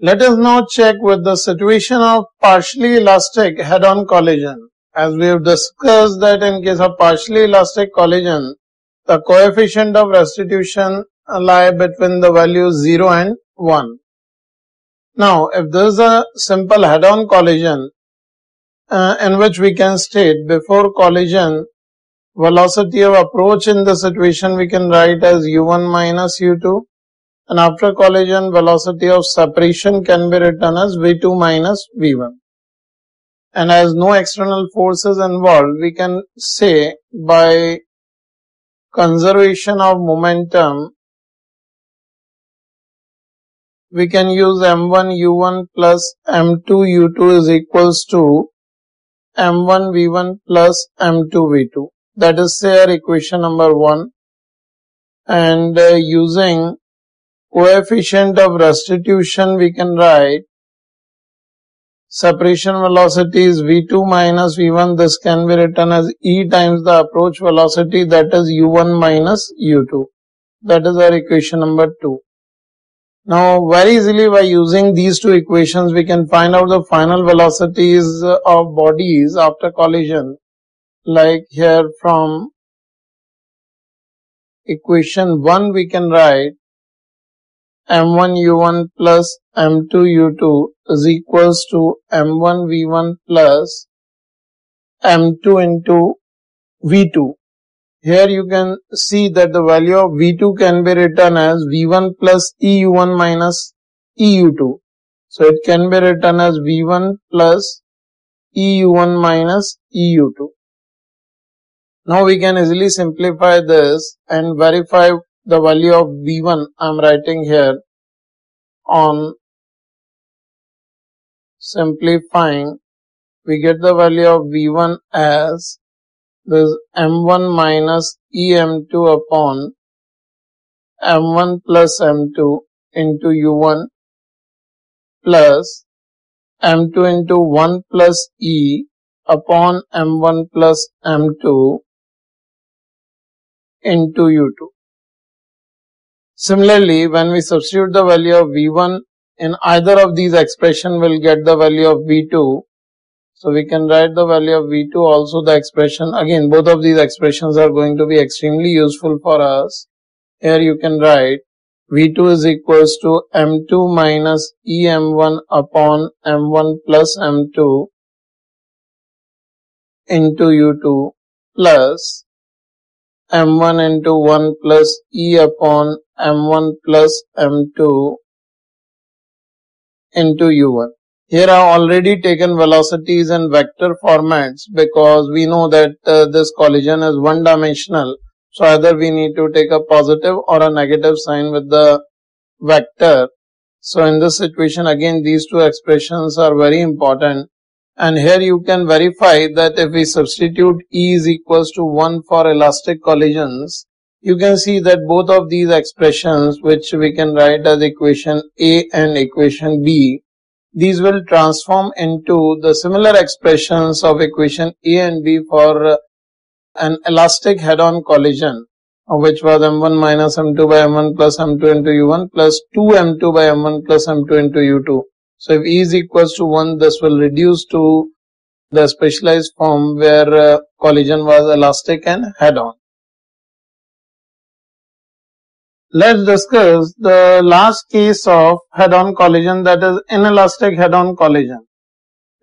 Let us now check with the situation of partially elastic head-on collision. As we have discussed that in case of partially elastic collision, the coefficient of restitution lie between the values 0 and 1. Now, if this is a simple head-on collision, in which we can state before collision, velocity of approach in the situation we can write as u1 minus u2, and after collision velocity of separation can be written as v2 minus v1. And as no external force is involved, we can say by conservation of momentum, we can use m1 u1 plus m2 u2 is equals to m1 v1 plus m2 v2. That is here equation number 1, and using coefficient of restitution we can write separation velocity is v2 minus v1. This can be written as e times the approach velocity, that is u1 minus u2. That is our equation number 2. Now very easily by using these two equations we can find out the final velocities of bodies after collision, like here from equation 1 we can write m1 u1 plus m2 u2 is equals to m1 v1 plus m2 into v2. Here you can see that the value of v2 can be written as v1 plus eu1 minus eu2. So it can be written as v1 plus eu1 minus eu2. Now we can easily simplify this and verify the value of v1 I am writing here on simplifying. We get the value of v1 as this m1 minus em2 upon m1 plus m2 into u1 plus m2 into 1 plus e upon m1 plus m2 into u2. Similarly, when we substitute the value of v1 in either of these expressions, we will get the value of v2. So we can write the value of v2 also the expression. Again, both of these expressions are going to be extremely useful for us. Here you can write v2 is equals to m2 minus em1 upon m1 plus m2 into u2 plus m1 into 1 plus e upon m1 plus m2 into u1. Here I have already taken velocities in vector formats because we know that this collision is one dimensional. So either we need to take a positive or a negative sign with the vector. So in this situation again these two expressions are very important. And here you can verify that if we substitute E is equals to 1 for elastic collisions, you can see that both of these expressions, which we can write as equation A and equation B, these will transform into the similar expressions of equation A and B for an elastic head-on collision, which was m1 minus m2 by m1 plus m2 into u1 plus 2m2 by m1 plus m2 into u2. So if E is equals to 1, this will reduce to the specialized form where collision was elastic and head-on. Let's discuss the last case of head-on collision, that is inelastic head-on collision.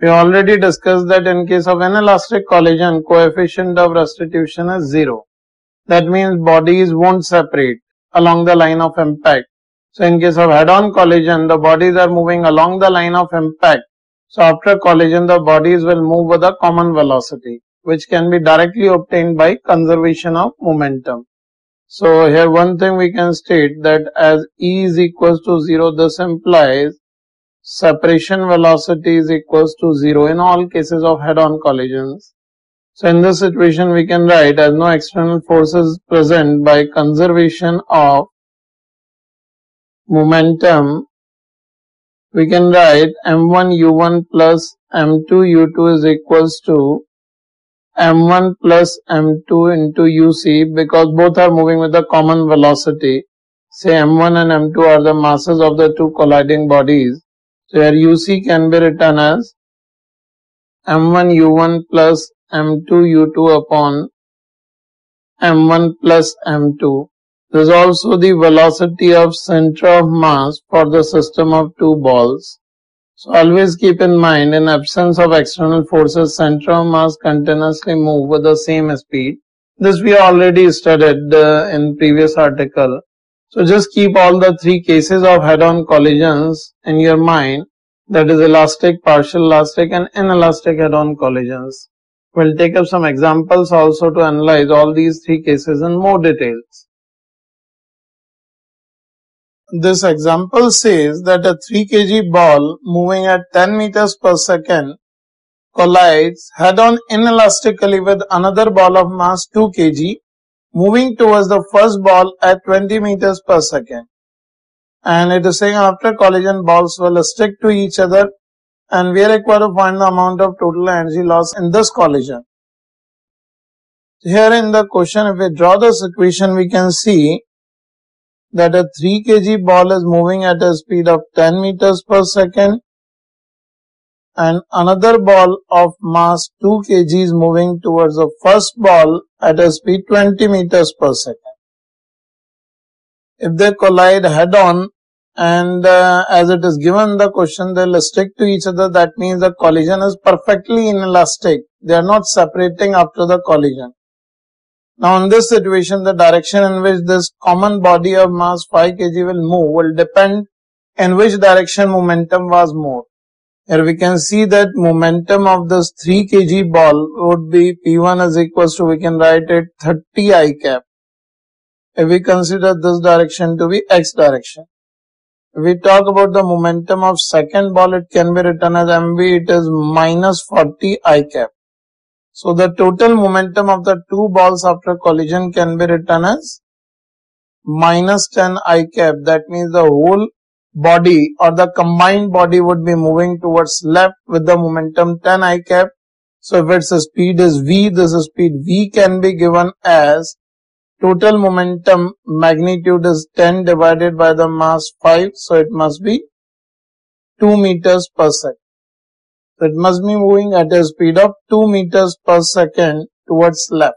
We already discussed that in case of inelastic collision, coefficient of restitution is 0. That means bodies won't separate along the line of impact. So in case of head-on collision, the bodies are moving along the line of impact. So after collision, the bodies will move with a common velocity, which can be directly obtained by conservation of momentum. So here one thing we can state that as E is equals to 0, this implies separation velocity is equals to 0 in all cases of head-on collisions. So in this situation, we can write as no external forces present, by conservation of momentum, we can write m1 u1 plus m2 u2 is equals to m1 plus m2 into uc, because both are moving with a common velocity. Say m1 and m2 are the masses of the two colliding bodies. where UC can be written as M1U1 plus M2U2 upon M1 plus M2. This is also the velocity of center of mass for the system of two balls. So always keep in mind, in absence of external forces, center of mass continuously move with the same speed. This we already studied in previous article. So just keep all the three cases of head-on collisions in your mind, that is elastic, partial elastic and inelastic head-on collisions. We'll take up some examples also to analyze all these three cases in more details. This example says that a 3 kg ball moving at 10 meters per second collides head-on inelastically with another ball of mass 2 kg moving towards the first ball at 20 meters per second. And it is saying after collision balls will stick to each other and we are required to find the amount of total energy loss in this collision. Here in the question, if we draw this equation, we can see that a 3 kg ball is moving at a speed of 10 meters per second and another ball of mass 2 kg is moving towards the first ball at a speed 20 meters per second. If they collide head-on and as it is given the question, they will stick to each other. That means the collision is perfectly inelastic. They are not separating after the collision. Now in this situation, the direction in which this common body of mass 5 kg will move will depend in which direction momentum was more. Here we can see that momentum of this 3 kg ball would be P1 is equals to, we can write it 30 I cap. If we consider this direction to be x direction. If we talk about the momentum of second ball, it can be written as mv, it is minus 40 I cap. So the total momentum of the two balls after collision can be written as minus 10 I cap. That means the whole body or the combined body would be moving towards left with the momentum 10 I cap. So if its speed is v, this speed v can be given as total momentum magnitude is 10 divided by the mass 5. So it must be 2 meters per second. It must be moving at a speed of 2 meters per second towards left.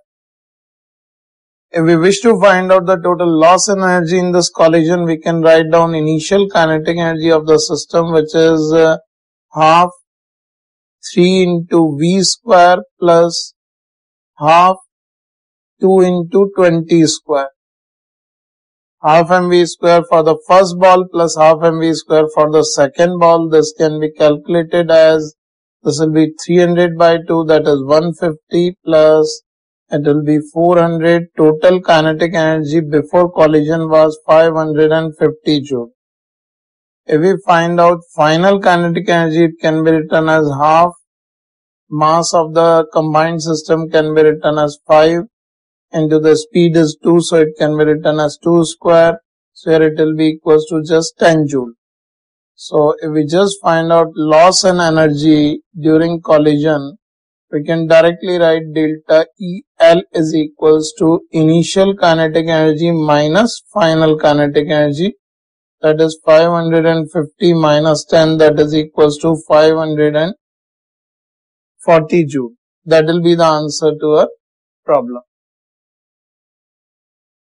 If we wish to find out the total loss in energy in this collision, we can write down initial kinetic energy of the system, which is half 3 into v square plus half 2 into 20 square. Half mv square for the first ball plus half mv square for the second ball. This can be calculated as, this will be 300 by 2, that is 150 plus it will be 400. Total kinetic energy before collision was 550 joule. If we find out final kinetic energy, it can be written as half. Mass of the combined system can be written as 5 into the speed is 2, so it can be written as 2 square. So here it will be equals to just 10 joule. So if we just find out loss in energy during collision, we can directly write delta EL is equals to initial kinetic energy minus final kinetic energy, that is 550 minus 10, that is equals to 540 joule. That will be the answer to our problem.